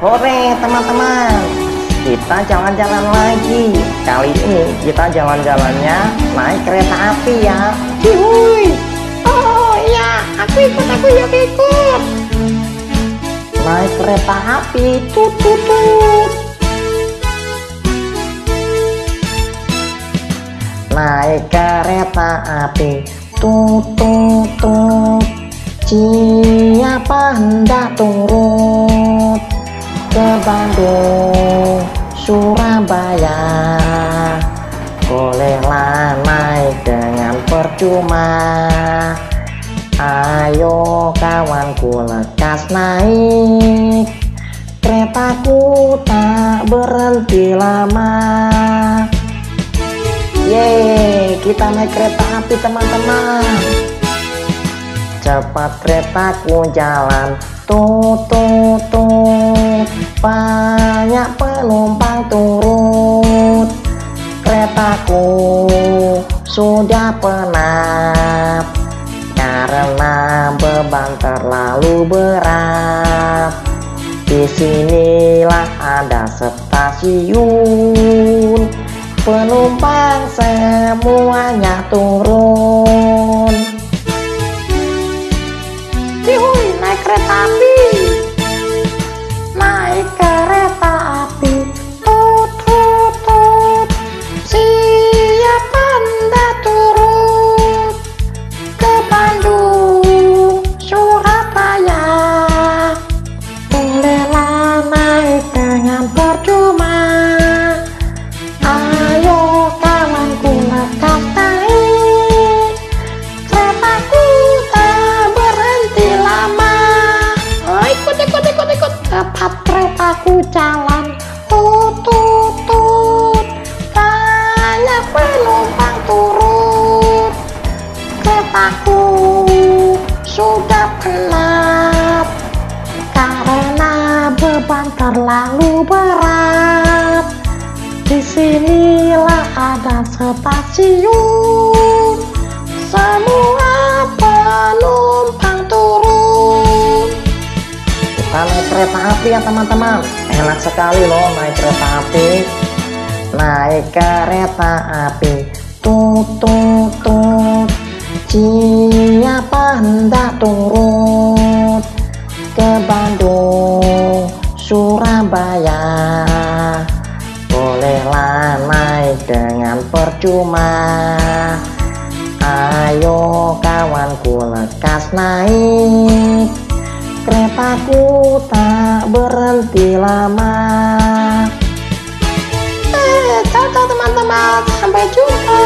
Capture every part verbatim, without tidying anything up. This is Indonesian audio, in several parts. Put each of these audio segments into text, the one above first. Hore teman-teman, kita jalan-jalan lagi. Kali ini kita jalan-jalannya naik kereta api ya. Hihuy. Oh iya, aku ikut, aku yuk ikut. Naik kereta api, tut tut tut. Naik kereta api, tut tut tut. Siapa hendak turut ke Bandung, Surabaya, bolehlah naik dengan percuma. Ayo kawanku lekas naik, keretaku tak berhenti lama. Yeay, kita naik kereta api teman-teman. Cepat keretaku jalan, tut tut tut, banyak penumpang turut. Keretaku sudah penat karena beban terlalu berat. Disinilah ada stasiun, penumpang semuanya turun. Yuhuy, naik kereta api, naik kereta api, tut tut tut. Siapa hendak turut ke Bandung, Surabaya, bolehlah naik dengan percuma. Ayo kawanku lekas naik, keretaku tak berhenti lama. Oh, ikut ikut ikut ikut, cepat keretaku jalan, tut tut tut, banyak penumpang turut. Keretaku sudah penat karena beban terlalu berat. Disinilah ada stasiun, semua penumpang turun. Kita naik kereta api ya teman-teman. Enak sekali loh naik kereta api. Naik kereta api, tut tut tut. Siapa hendak turut ke Bandung, Surabaya, bolehlah naik dengan percuma. Ayo kawanku lekas naik, keretaku tak berhenti lama. Eh, ciao teman-teman, sampai jumpa.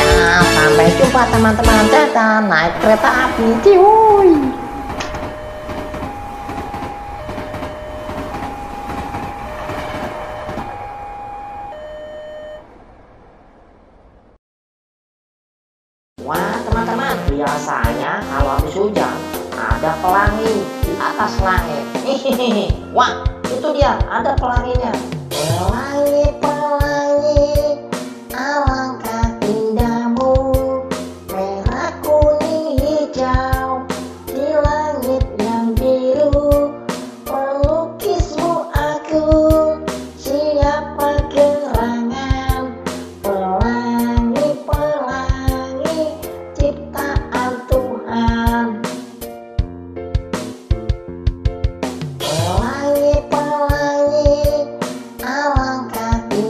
Ya, sampai jumpa teman-teman. Dadah, naik kereta api, ciuy. Wah teman-teman, biasanya kalau habis hujan ada pelangi di atas langit. Hihihi. Wah, itu dia, ada pelanginya. Pelangi, pelangi, alangkah indahmu, merah, kuning, hijau, di langit yang biru. Pelukismu aku, siapa gerangan. Pelangi, pelangi, ciptaan Tuhan. Pelangi, pelangi, alangkah indah.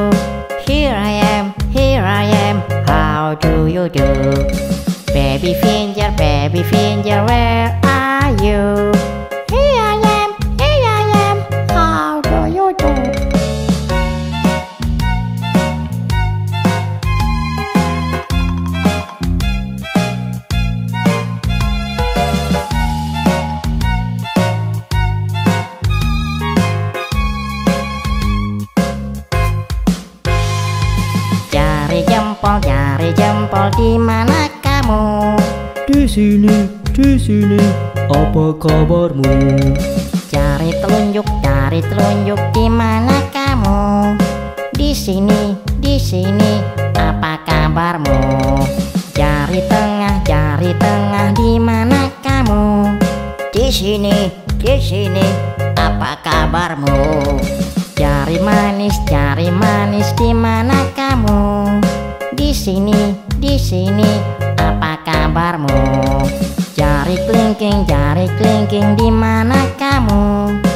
Here I am, here I am, how do you do? Baby finger, baby finger, where are you? Here I am, here I am, how do you do? Jempol, jari jempol, di mana kamu? Di sini, di sini, apa kabarmu? Cari telunjuk, cari telunjuk, di mana kamu? Di sini, di sini, apa kabarmu? Jari tengah, jari tengah, di mana kamu? Di sini, di sini, apa kabarmu? Jari manis, jari manis, di mana kamu? Di sini, di sini, apa kabarmu? Jari kelingking, jari kelingking, di mana kamu?